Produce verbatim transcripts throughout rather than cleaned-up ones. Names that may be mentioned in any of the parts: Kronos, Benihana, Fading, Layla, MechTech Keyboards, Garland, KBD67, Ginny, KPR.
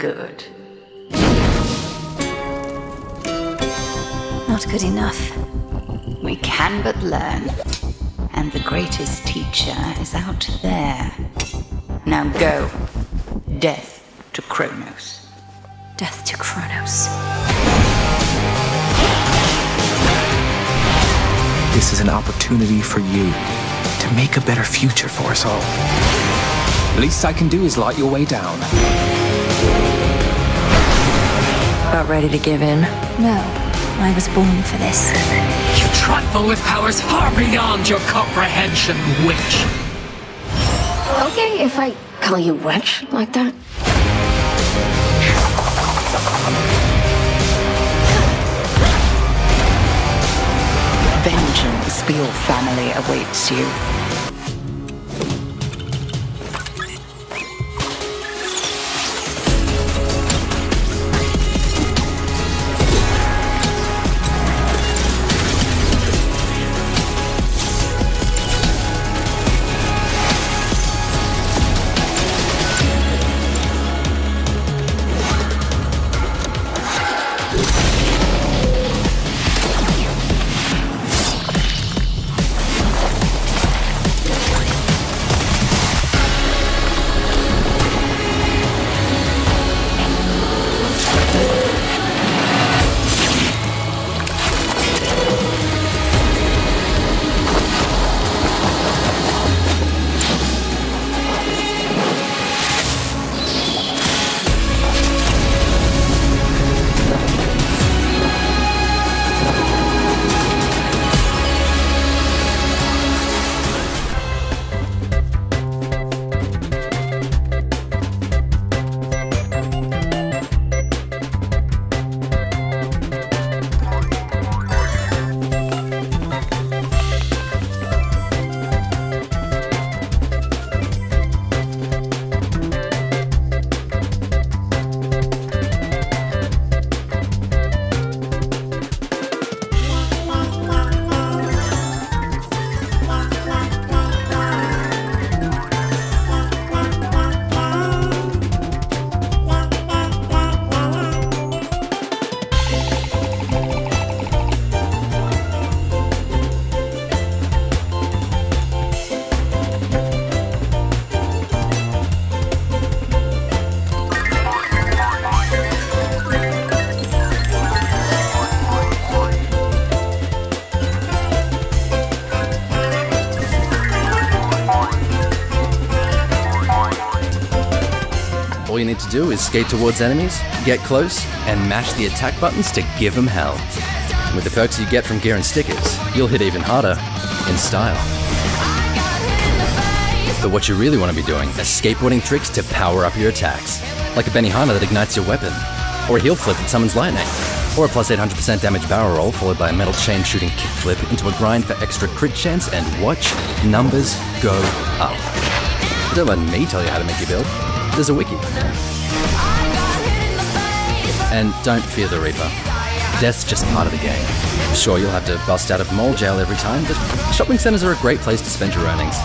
Good. Not good enough. We can but learn. And the greatest teacher is out there. Now go. Death to Kronos. Death to Kronos. This is an opportunity for you to make a better future for us all. The least I can do is light your way down. About ready to give in? No. I was born for this. You trifle with powers far beyond your comprehension, witch. Okay, if I call you witch like that. Vengeance for your family awaits you. All you need to do is skate towards enemies, get close, and mash the attack buttons to give them hell. With the perks you get from gear and stickers, you'll hit even harder, in style. But what you really want to be doing are skateboarding tricks to power up your attacks, like a Benihana that ignites your weapon, or a heel flip that summons lightning, or a plus eight hundred percent damage barrel roll followed by a metal chain shooting kickflip into a grind for extra crit chance, and watch numbers go up. Don't let me tell you how to make your build. There's a wiki. And don't fear the Reaper. Death's just part of the game. Sure, you'll have to bust out of mole jail every time, but shopping centers are a great place to spend your earnings.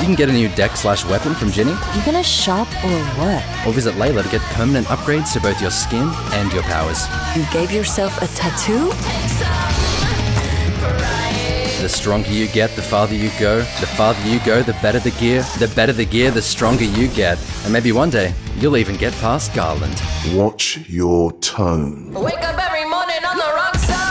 You can get a new deck slash weapon from Ginny. You gonna shop or what? Or visit Layla to get permanent upgrades to both your skin and your powers. You gave yourself a tattoo? The stronger you get, the farther you go. The farther you go, the better the gear. The better the gear, the stronger you get. And maybe one day, you'll even get past Garland. Watch your tone. Wake up every morning on the wrong side.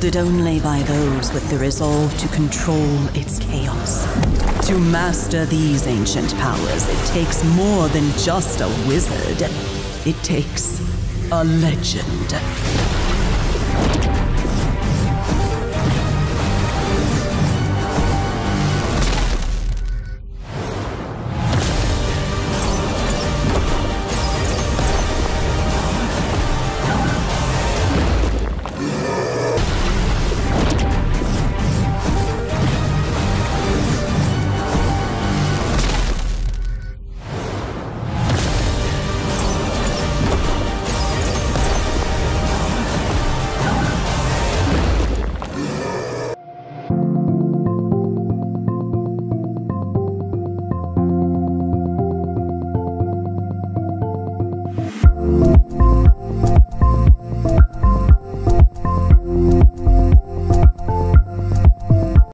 wielded only by those with the resolve to control its chaos. To master these ancient powers, it takes more than just a wizard. It takes a legend.